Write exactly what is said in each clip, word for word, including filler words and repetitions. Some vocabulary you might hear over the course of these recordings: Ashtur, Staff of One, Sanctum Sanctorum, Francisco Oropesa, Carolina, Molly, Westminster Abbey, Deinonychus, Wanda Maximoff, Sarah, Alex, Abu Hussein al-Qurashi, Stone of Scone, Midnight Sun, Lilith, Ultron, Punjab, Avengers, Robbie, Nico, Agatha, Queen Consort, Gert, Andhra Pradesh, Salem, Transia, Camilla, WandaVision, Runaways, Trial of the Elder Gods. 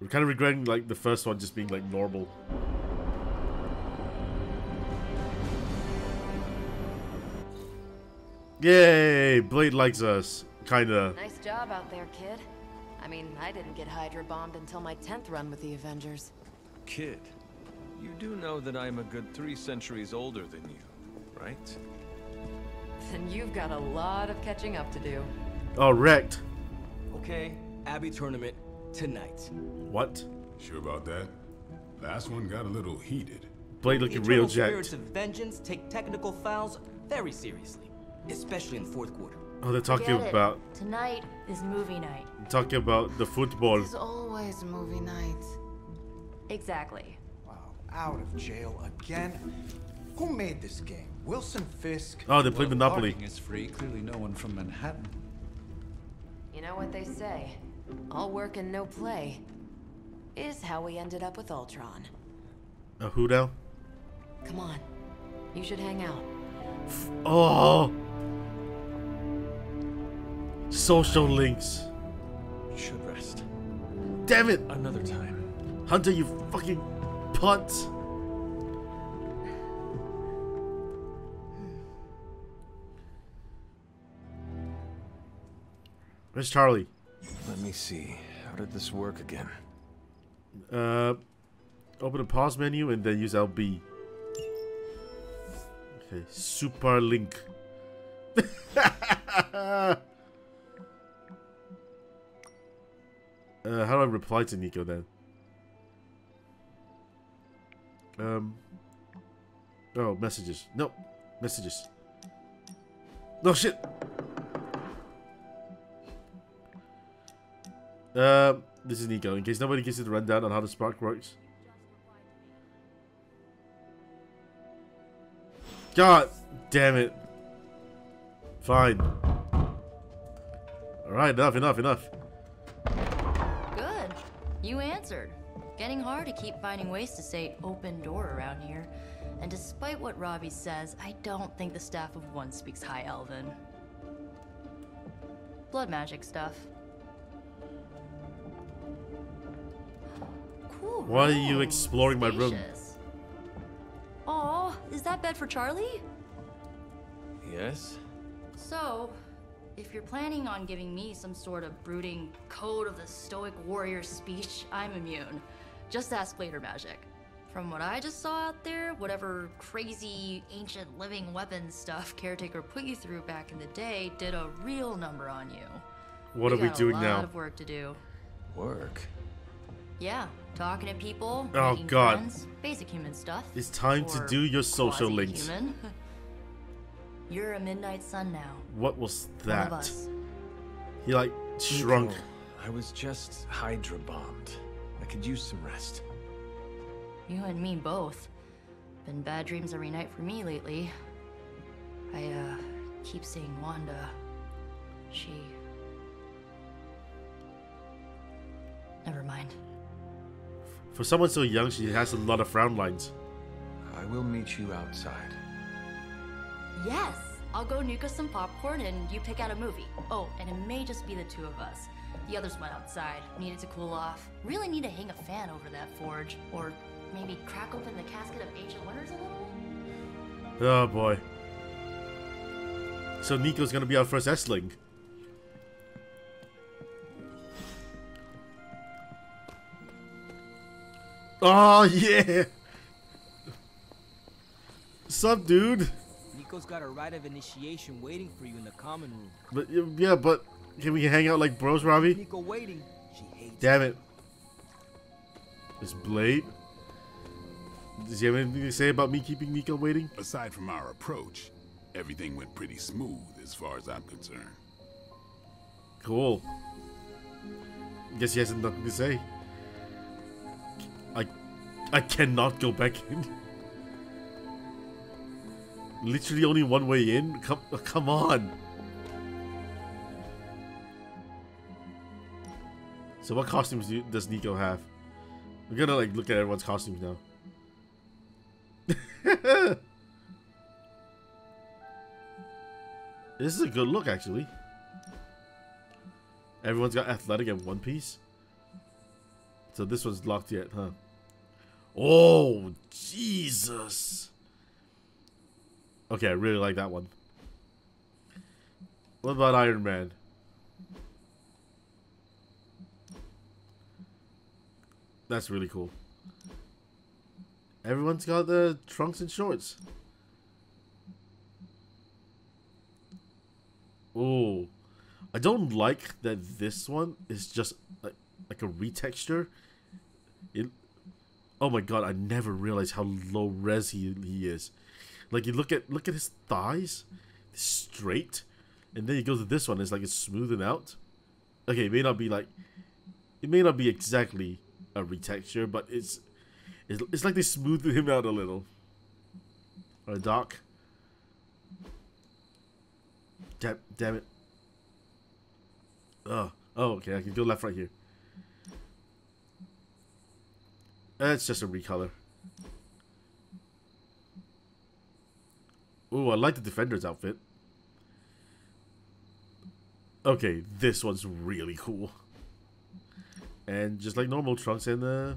We're kind of regretting like the first one just being like normal. Yay! Blade likes us, kinda. Nice job out there, kid. I mean, I didn't get Hydra bombed until my tenth run with the Avengers. Kid, you do know that I'm a good three centuries older than you, right? Then you've got a lot of catching up to do. Oh, wrecked. Okay, Abbey tournament tonight. What? Sure about that? Last one got a little heated. Blade looking real jacked. The eternal spirits of vengeance take technical fouls very seriously. Especially in fourth quarter. Oh, they're talking about tonight is movie night. Talking about the football. It's always movie night. Exactly. Wow, out of jail again. Who made this game? Wilson Fisk. Oh, they played Monopoly. Is free. Clearly, no one from Manhattan. You know what they say: all work and no play is how we ended up with Ultron. A who now? Come on, you should hang out. Oh. Social links. Should rest. Damn it! Another time. Hunter, you fucking punt. Where's Charlie? Let me see. How did this work again? Uh, open the pause menu and then use L B. Okay, super link. Uh, how do I reply to Nico then? Um. Oh, messages. No, messages. No shit. Uh, this is Nico. In case nobody gives you the rundown on how the spark works. God damn it. Fine. All right, enough, enough, enough. You answered. Getting hard to keep finding ways to say open door around here. And despite what Robbie says, I don't think the Staff of One speaks High Elven. Blood magic stuff. Cool. Why are you exploring my room? Oh, is that bed for Charlie? Yes. So, if you're planning on giving me some sort of brooding code of the stoic warrior speech, I'm immune. Just ask later magic. From what I just saw out there, whatever crazy ancient living weapon stuff Caretaker put you through back in the day did a real number on you. What we are we doing now? We got a lot of work to do. Work? Yeah, talking to people, oh, making God. friends, basic human stuff. It's time to do your social links. You're a Midnight Sun now. What was that? He like shrunk. Nico, I was just Hydra bombed. I could use some rest. You and me both. Been bad dreams every night for me lately. I uh, keep seeing Wanda. She... Never mind. For someone so young, she has a lot of frown lines. I will meet you outside. Yes, I'll go nuke us some popcorn and you pick out a movie. Oh, and it may just be the two of us. The others went outside, needed to cool off. Really need to hang a fan over that forge, or maybe crack open the casket of ancient winters a little? Oh boy. So Nico's gonna be our first S-Link. Oh yeah! Sup dude? Nico's got a rite of initiation waiting for you in the common room. But yeah, but can we hang out like bros, Robbie? Nico waiting. She hates Damn it. This Blade. Does he have anything to say about me keeping Nico waiting? Aside from our approach, everything went pretty smooth as far as I'm concerned. Cool. Guess he has nothing to say. I I cannot go back in. Literally only one way in? Come, come on! So what costumes do, does Nico have? We're gonna like look at everyone's costumes now. This is a good look actually. Everyone's got athletic and one piece. So this one's locked yet, huh? Oh, Jesus. Okay, I really like that one. What about Iron Man? That's really cool. Everyone's got their trunks and shorts. Oh, I don't like that this one is just like, like a retexture. It, oh my god, I never realized how low res he, he is. Like you look at look at his thighs, straight, and then you go to this one. It's like it's smoothing out. Okay, it may not be like, it may not be exactly a retexture, but it's it's, it's like they smoothed him out a little. All right, Doc. Damn, damn it. Oh, oh, okay. I can go left right here. That's just a recolor. Ooh, I like the Defender's outfit. Okay, this one's really cool. And just like normal trunks and uh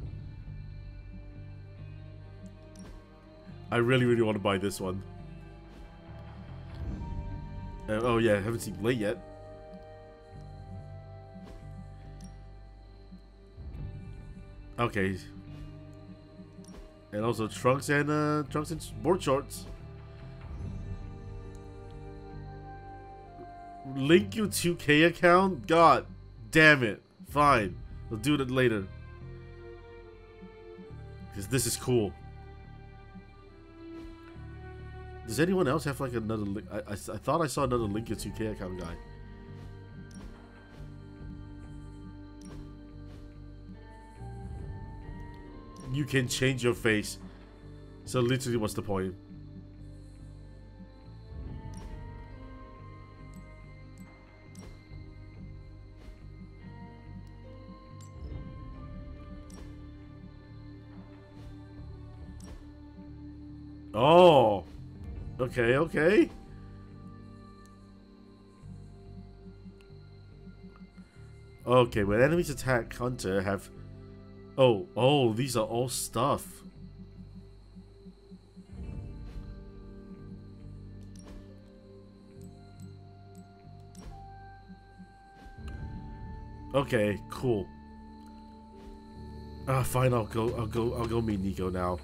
I really, really want to buy this one. Uh, oh yeah, I haven't seen Blade yet. Okay. And also trunks and uh, trunks and board shorts. Link your two K account? God damn it. Fine. I'll do it later. Because this is cool. Does anyone else have like another link? I, I, I thought I saw another link your two K account guy. You can change your face. So literally what's the point? Oh, okay, okay. Okay, when enemies attack Hunter have... Oh, oh, these are all stuff. Okay, cool. Ah, fine, I'll go, I'll go, I'll go meet Nico now.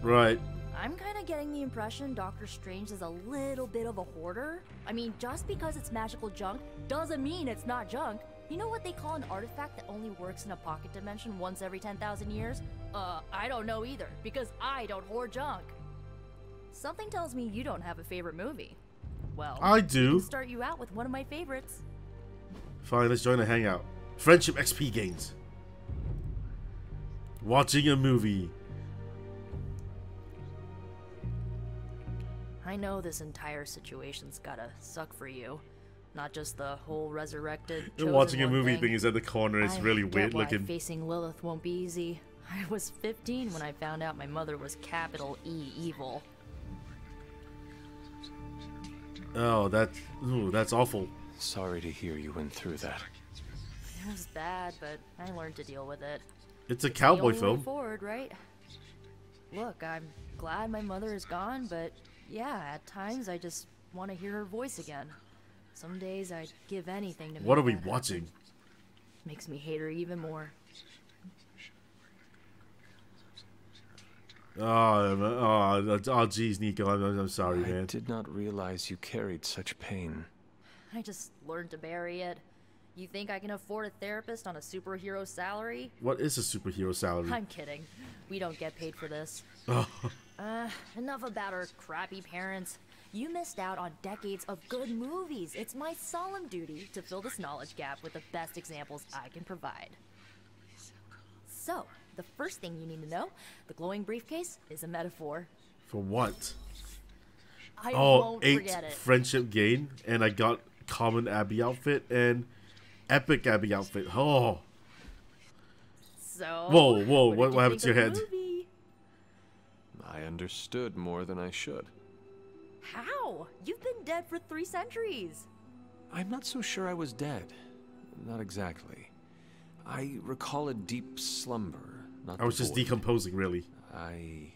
Right. I'm kind of getting the impression Doctor Strange is a little bit of a hoarder. I mean, just because it's magical junk doesn't mean it's not junk. You know what they call an artifact that only works in a pocket dimension once every ten thousand years? Uh, I don't know either, because I don't hoard junk. Something tells me you don't have a favorite movie. Well, I do. I can start you out with one of my favorites. Fine, let's join a hangout. Friendship X P gains. Watching a movie. I know this entire situation's gotta suck for you. Not just the whole resurrected. Watching a movie thing. thing is at the corner. It's I really weird looking. Facing Lilith won't be easy. I was fifteen when I found out my mother was capital E evil. Oh, that, ooh, that's awful. Sorry to hear you went through that. It was bad, but I learned to deal with it. It's a it's cowboy the only film. Way forward, right? Look, I'm glad my mother is gone, but. Yeah, at times I just want to hear her voice again. Some days I'd give anything to. What are we watching? Makes me hate her even more. Oh, oh, oh, geez, Nico, I'm, I'm sorry, man. I did not realize you carried such pain. I just learned to bury it. You think I can afford a therapist on a superhero salary? What is a superhero salary? I'm kidding. We don't get paid for this. Uh, enough about our crappy parents. You missed out on decades of good movies. It's my solemn duty to fill this knowledge gap with the best examples I can provide. So, the first thing you need to know, the glowing briefcase is a metaphor. For what? I oh, won't eight forget it. Friendship gain, and I got common Abby outfit and epic Abby outfit. Oh. So. Whoa, whoa! What, what, what happened to your head? Movie? I understood more than I should. How? You've been dead for three centuries. I'm not so sure I was dead. Not exactly. I recall a deep slumber. Not I was just void. decomposing, really. I...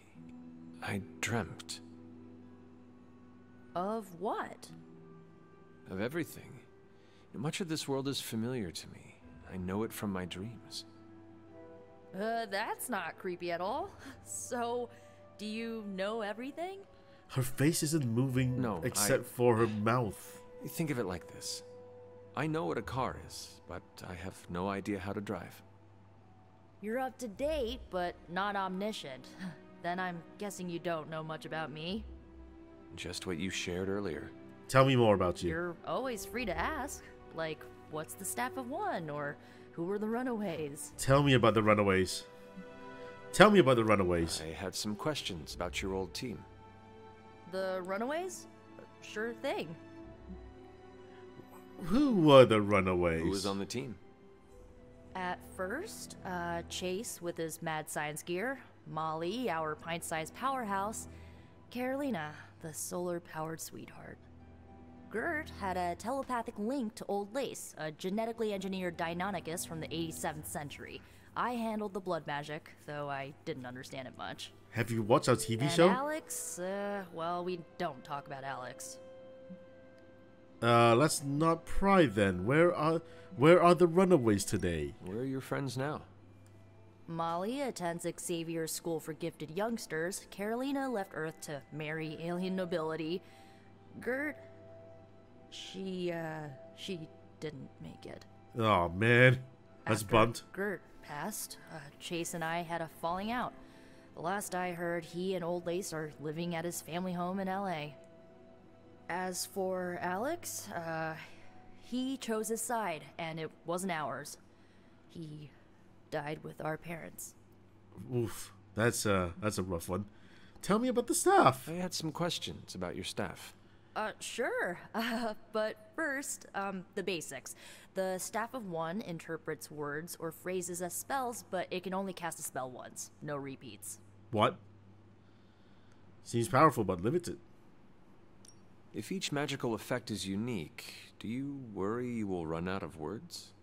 I dreamt. Of what? Of everything. Much of this world is familiar to me. I know it from my dreams. Uh, that's not creepy at all. So, do you know everything? Her face isn't moving no, except I, for her mouth. Think of it like this. I know what a car is, but I have no idea how to drive. You're up to date, but not omniscient. Then I'm guessing you don't know much about me. Just what you shared earlier. Tell me more about you. You're always free to ask. Like, what's the Staff of One? Or who were the Runaways? Tell me about the Runaways. Tell me about the Runaways. I had some questions about your old team. The Runaways? Sure thing. Who were the Runaways? Who was on the team? At first, uh, Chase with his mad science gear. Molly, our pint-sized powerhouse. Carolina, the solar-powered sweetheart. Gert had a telepathic link to Old Lace, a genetically engineered Deinonychus from the eighty-seventh century. I handled the blood magic, though I didn't understand it much. Have you watched our T V and show? Alex? Uh, well, we don't talk about Alex. Uh, let's not pry then. Where are, where are the Runaways today? Where are your friends now? Molly attends Xavier School for Gifted Youngsters. Carolina left Earth to marry alien nobility. Gert, she, uh, she didn't make it. Oh man, that's After bumped. Gert passed, uh, Chase and I had a falling out. The last I heard, he and Old Lace are living at his family home in L A. As for Alex, uh, he chose his side, and it wasn't ours. He... died with our parents. Oof, that's uh that's a rough one. Tell me about the staff. I had some questions about your staff. Uh, sure. Uh, but first, um, the basics. The Staff of One interprets words or phrases as spells, but it can only cast a spell once. No repeats. What? Seems powerful, but limited. If each magical effect is unique, do you worry you will run out of words?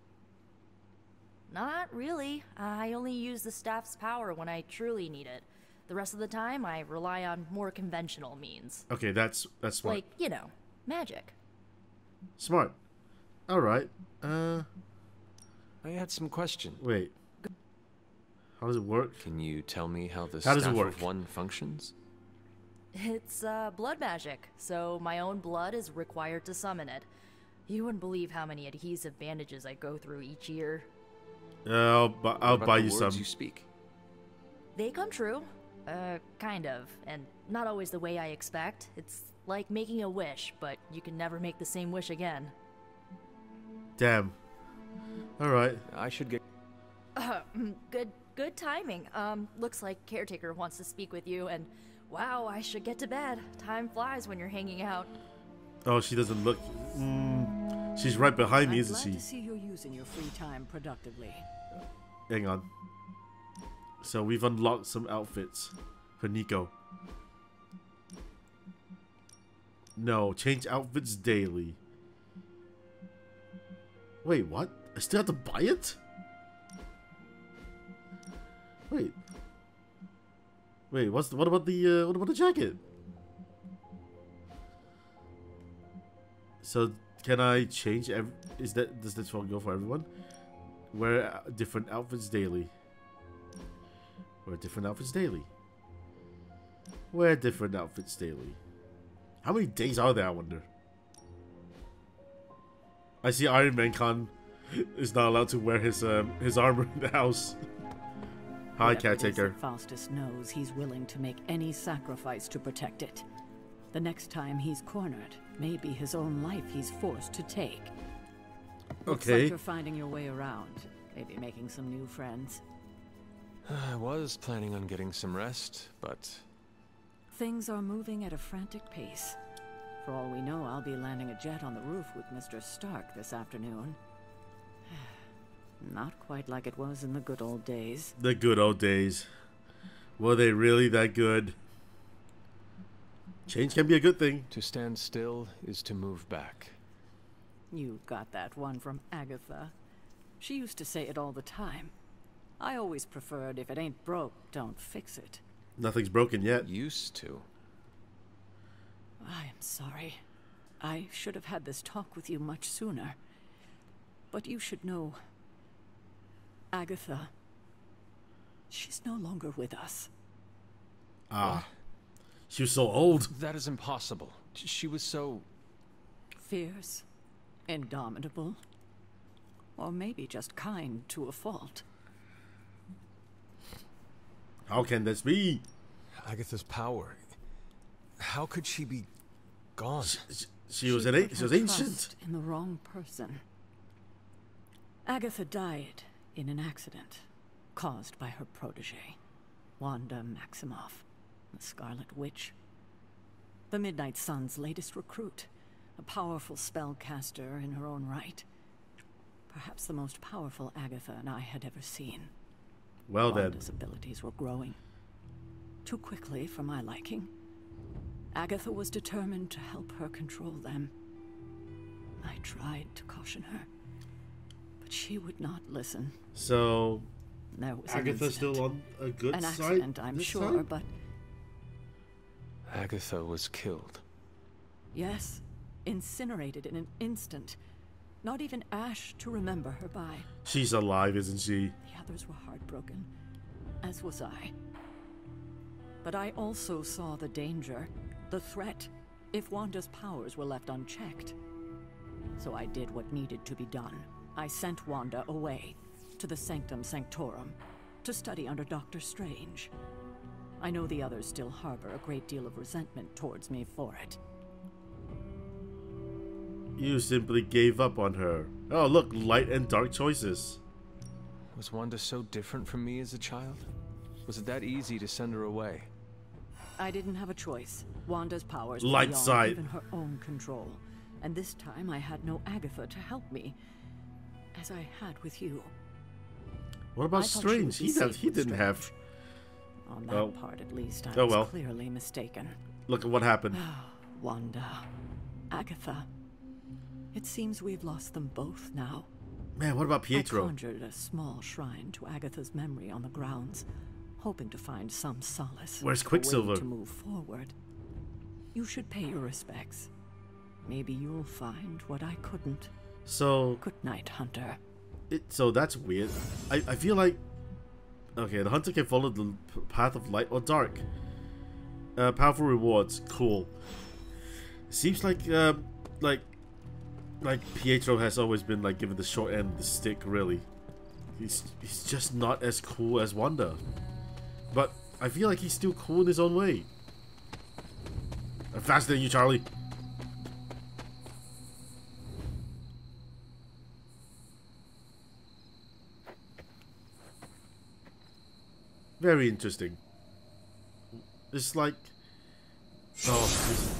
Not really. I only use the staff's power when I truly need it. The rest of the time, I rely on more conventional means. Okay, that's that's smart. Like, you know, magic. Smart. All right. Uh, I had some questions. Wait. How does it work? Can you tell me how the how Staff of One functions? It's uh, blood magic, so my own blood is required to summon it. You wouldn't believe how many adhesive bandages I go through each year. Uh, I'll, bu I'll buy you some. You speak? They come true. Uh, kind of. And not always the way I expect. It's like making a wish, but you can never make the same wish again. Damn. Alright. I should get... Uh, good, good timing. Um, looks like Caretaker wants to speak with you, and... Wow, I should get to bed. Time flies when you're hanging out. Oh, she doesn't look... Mm, she's right behind I'm me, isn't she? To see you're using your free time productively. Hang on. So we've unlocked some outfits for Nico. No, change outfits daily. Wait, what? I still have to buy it? Wait. Wait, what's the, what about the uh, what about the jacket? So can I change every? Is that does this one go for everyone? Wear different outfits daily. Wear different outfits daily. Wear different outfits daily. How many days are there, I wonder? I see Iron Man Khan is not allowed to wear his um, his armor in the house. Hi, Caretaker. Faustus knows he's willing to make any sacrifice to protect it. The next time he's cornered, maybe his own life he's forced to take. Looks okay. Like you're finding your way around. Maybe making some new friends. I was planning on getting some rest, but... Things are moving at a frantic pace. For all we know, I'll be landing a jet on the roof with Mister Stark this afternoon. Not quite like it was in the good old days. The good old days. Were they really that good? Change can be a good thing. To stand still is to move back. You got that one from Agatha. She used to say it all the time. I always preferred, if it ain't broke, don't fix it. Nothing's broken yet. Used to. I am sorry. I should have had this talk with you much sooner. But you should know, Agatha, she's no longer with us. Ah. She was so old. That is impossible. She was so... fierce, indomitable, or maybe just kind to a fault. How can this be? Agatha's power. How could she be gone? She, she, she was an she was ancient. In the wrong person. Agatha died in an accident caused by her protege, Wanda Maximoff, the Scarlet Witch. The Midnight Sun's latest recruit, a powerful spellcaster in her own right. Perhaps the most powerful Agatha and I had ever seen. Well, Wanda's then. Abilities were growing. Too quickly for my liking. Agatha was determined to help her control them. I tried to caution her, but she would not listen. So, Agatha's still on a good side? An accident, I'm sure, but... Agatha was killed. Yes, incinerated in an instant. Not even ash to remember her by. She's alive, isn't she? The others were heartbroken, as was I. But I also saw the danger, the threat, if Wanda's powers were left unchecked. So I did what needed to be done. I sent Wanda away, to the Sanctum Sanctorum, to study under Doctor Strange. I know the others still harbor a great deal of resentment towards me for it. You simply gave up on her. Oh, look, light and dark choices. Was Wanda so different from me as a child? Was it that easy to send her away? I didn't have a choice. Wanda's powers were beyond even her own control. And this time I had no Agatha to help me, as I had with you. What about Strange? He, has, he didn't Strange. have... On that oh. part, at least, I oh, was well. clearly mistaken. Look at what happened. Wanda. Agatha. It seems we've lost them both now. Man, what about Pietro? I conjured a small shrine to Agatha's memory on the grounds, hoping to find some solace. Where's Quicksilver? To move forward. You should pay your respects. Maybe you'll find what I couldn't. So. Good night, Hunter. It. So that's weird. I. I feel like. Okay, the hunter can follow the path of light or dark. Uh, powerful rewards. Cool. Seems like. Uh, like. Like Pietro has always been like given the short end of the stick. Really, he's he's just not as cool as Wanda. But I feel like he's still cool in his own way. I'm faster than you, Charlie. Very interesting. It's like, oh, it's,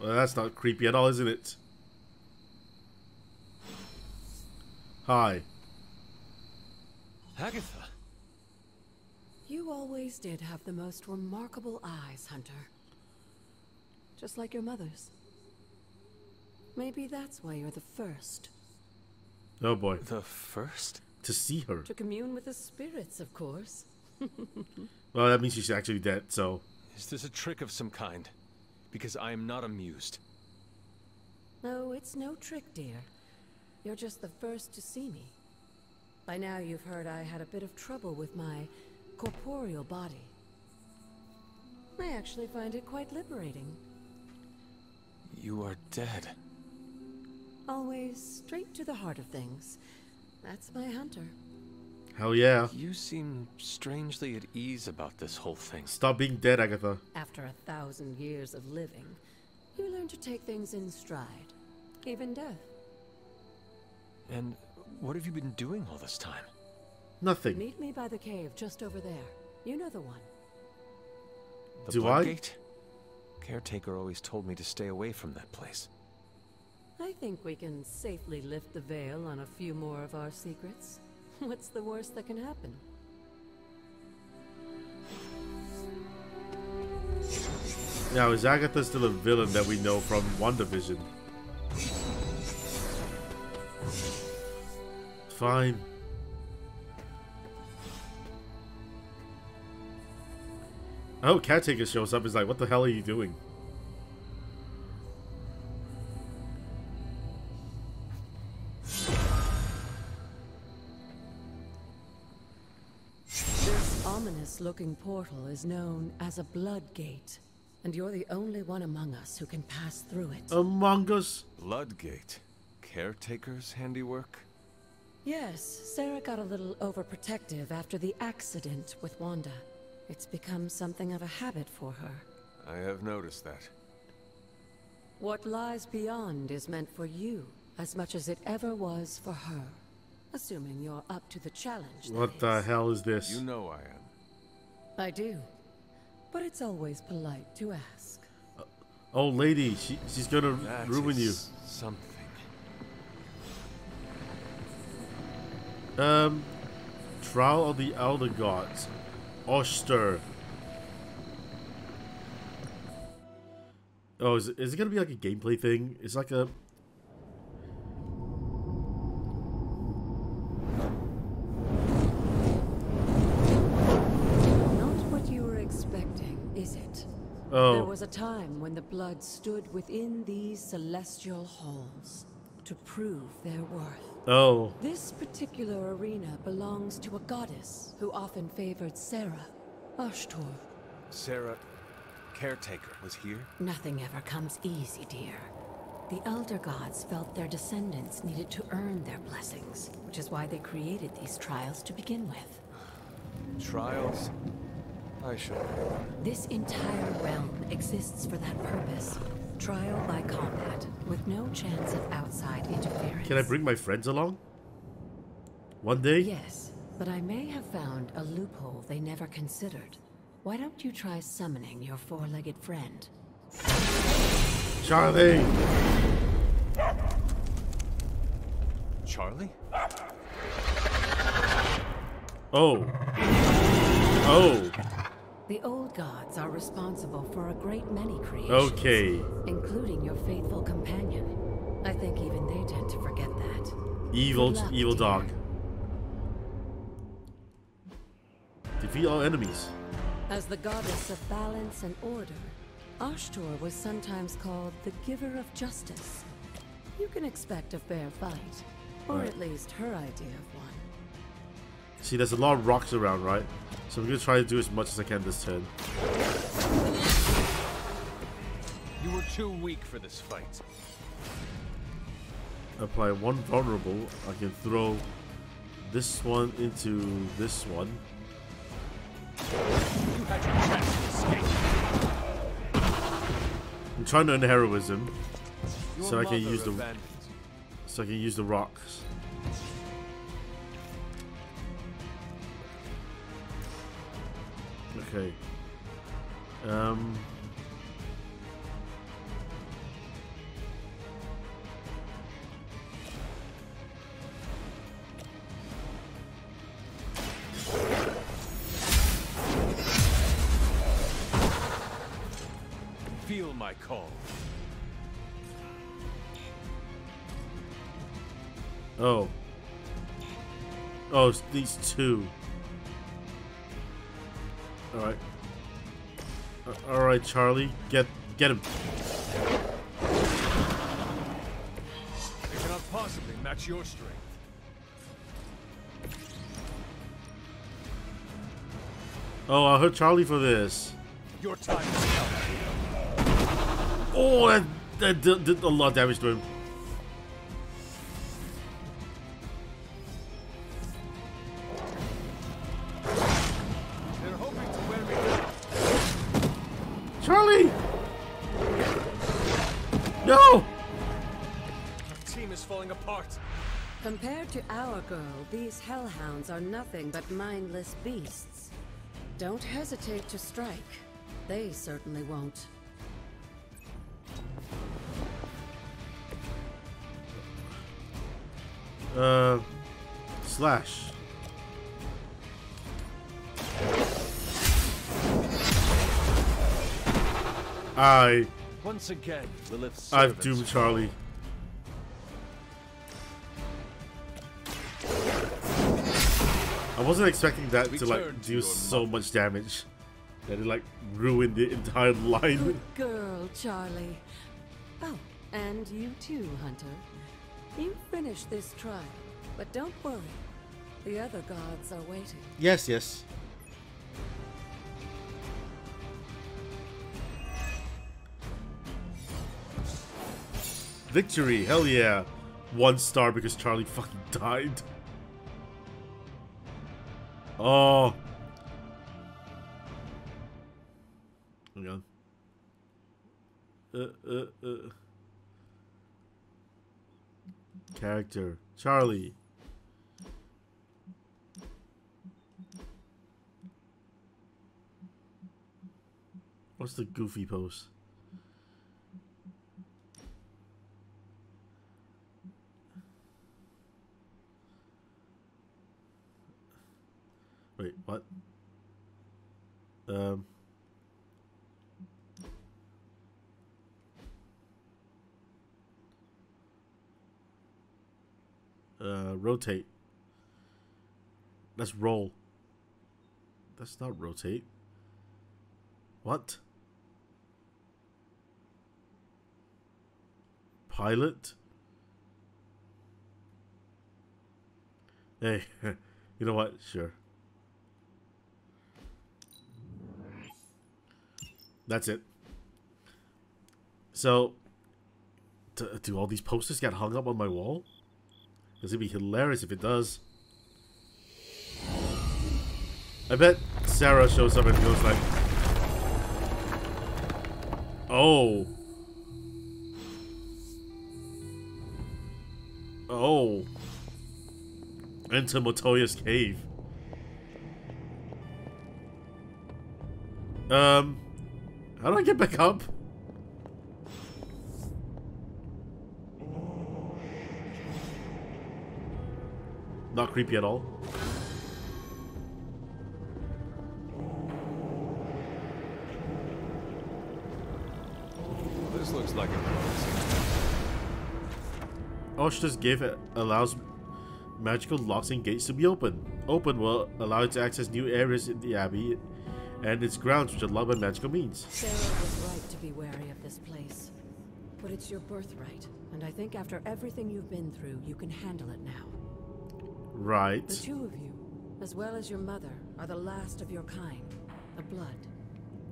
well, that's not creepy at all, isn't it? Hi. Agatha. You always did have the most remarkable eyes, Hunter. Just like your mother's. Maybe that's why you're the first. Oh boy. The first? To see her. To commune with the spirits, of course. Well, that means she's actually dead, so... Is this a trick of some kind? Because I am not amused. No, it's no trick, dear. You're just the first to see me. By now you've heard I had a bit of trouble with my corporeal body. I actually find it quite liberating. You are dead. Always straight to the heart of things. That's my Hunter. Hell yeah. You seem strangely at ease about this whole thing. Stop being dead, Agatha. After a thousand years of living, you learn to take things in stride, even death. And what have you been doing all this time? Nothing. Meet me by the cave just over there. You know the one. The Do Bloodgate? I? Caretaker always told me to stay away from that place. I think we can safely lift the veil on a few more of our secrets. What's the worst that can happen? Now, is Agatha still a villain that we know from WandaVision? Fine. Oh, Caretaker shows up. He's like, what the hell are you doing? This ominous-looking portal is known as a Bloodgate. And you're the only one among us who can pass through it. Among us? Bloodgate. Caretaker's handiwork? Yes, Sarah got a little overprotective after the accident with Wanda. It's become something of a habit for her. I have noticed that. What lies beyond is meant for you, as much as it ever was for her. Assuming you're up to the challenge. What the hell is this? You know I am. I do. But it's always polite to ask. Uh, old lady, she, she's gonna that ruin you. Something. Um, Trial of the Elder Gods, Ashtur. Oh, is it, is it gonna be like a gameplay thing? It's like a. Not what you were expecting, is it? Oh. There was a time when the blood stood within these celestial halls to prove their worth. Oh. This particular arena belongs to a goddess who often favored Sarah, Ashtur. Sarah, Caretaker, was here? Nothing ever comes easy, dear. The elder gods felt their descendants needed to earn their blessings, which is why they created these trials to begin with. Trials? I should. This entire realm exists for that purpose. Trial by combat, with no chance of outside interference. Can I bring my friends along? One day? Yes, but I may have found a loophole they never considered. Why don't you try summoning your four-legged friend? Charlie! Charlie? Oh. Oh. The old gods are responsible for a great many creations, okay, including your faithful companion. I think even they tend to forget that. Evil, luck, evil dear. Dog. Defeat all enemies. As the goddess of balance and order, Ashtur was sometimes called the giver of justice. You can expect a fair fight, or right. at least her idea of one. See, there's a lot of rocks around, right? So I'm gonna try to do as much as I can this turn. You were too weak for this fight. Apply one vulnerable. I can throw this one into this one. You had your chance to escape. I'm trying to earn heroism, your so I can use the abandoned. so I can use the rocks. Okay. Um. Feel my call. Oh. Oh, it's these two. All right, all right, Charlie, get get him. They cannot possibly match your strength. Oh, I heard Charlie for this. Your time is up. Oh, that, that did, did a lot of damage to him. Compared to our girl, these hellhounds are nothing but mindless beasts. Don't hesitate to strike. They certainly won't. Uh, slash. I once again Lilith's I've doomed Charlie. I wasn't expecting that to like do so much damage that it like ruined the entire line. Good girl, Charlie. Oh, and you too, Hunter. You finish this trial, but don't worry. The other gods are waiting. Yes, yes. Victory, hell yeah. One star because Charlie fucking died. Oh. Hang on. Uh, uh, uh. Character. Charlie. What's the goofy pose? Wait, what? Um. Uh, rotate. That's roll. That's not rotate. What? Pilot? Hey, you know what? Sure. That's it. So, do, do all these posters get hung up on my wall? Because it'd be hilarious if it does. I bet Sarah shows up and goes like, oh. Oh. Enter Motoya's cave. Um... How do I get back up? Not creepy at all. This looks like a Ashtur's gift allows magical locks and gates to be open. Open will allow you to access new areas in the abbey and its grounds, which are love and magical means. Sarah was right to be wary of this place. But it's your birthright, and I think after everything you've been through, you can handle it now. Right. The two of you, as well as your mother, are the last of your kind, the blood.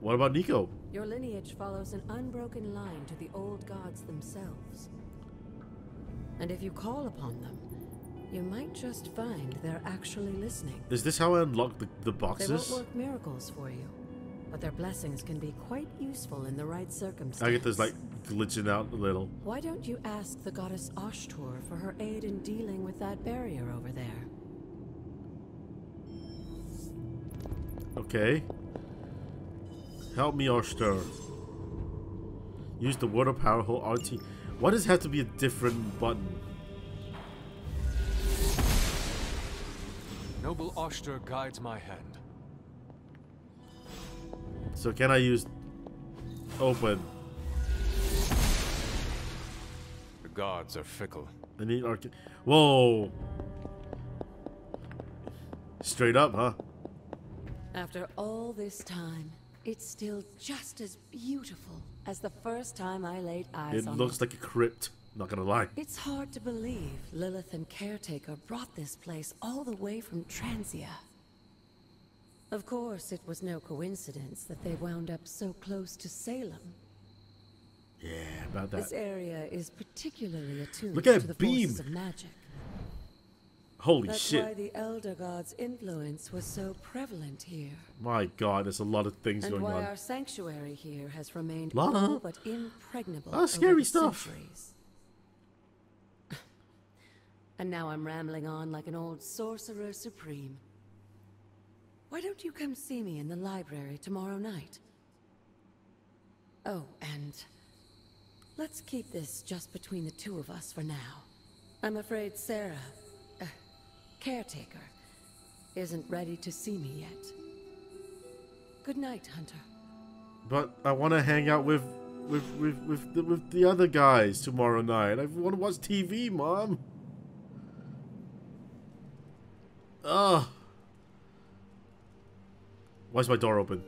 What about Nico? Your lineage follows an unbroken line to the old gods themselves. And if you call upon them, you might just find they're actually listening. Is this how I unlock the, the boxes? They won't work miracles for you, but their blessings can be quite useful in the right circumstances. I get this like glitching out a little. Why don't you ask the goddess Ashtur for her aid in dealing with that barrier over there? Okay. Help me, Ashtur. Use the water power hole R T. Why does it have to be a different button? Noble Ashtur guides my hand. So can I use open? The gods are fickle. I need arc. Whoa! Straight up, huh? After all this time, it's still just as beautiful as the first time I laid eyes on it. It looks like a crypt. Not gonna lie. It's hard to believe Lilith and Caretaker brought this place all the way from Transia. Of course, it was no coincidence that they wound up so close to Salem. Yeah, about that. This area is particularly attuned Look at to the beam. forces of magic. Holy That's shit. That's why the Elder God's influence was so prevalent here. My God, there's a lot of things and going on. And why our sanctuary here has remained all but impregnable oh, scary over stuff. centuries. And now I'm rambling on like an old sorcerer supreme. Why don't you come see me in the library tomorrow night? Oh, and let's keep this just between the two of us for now. I'm afraid Sarah, uh, Caretaker, isn't ready to see me yet. Good night, Hunter. But I want to hang out with with with with the, with the other guys tomorrow night. I want to watch T V, Mom. Ugh. Why's my door open?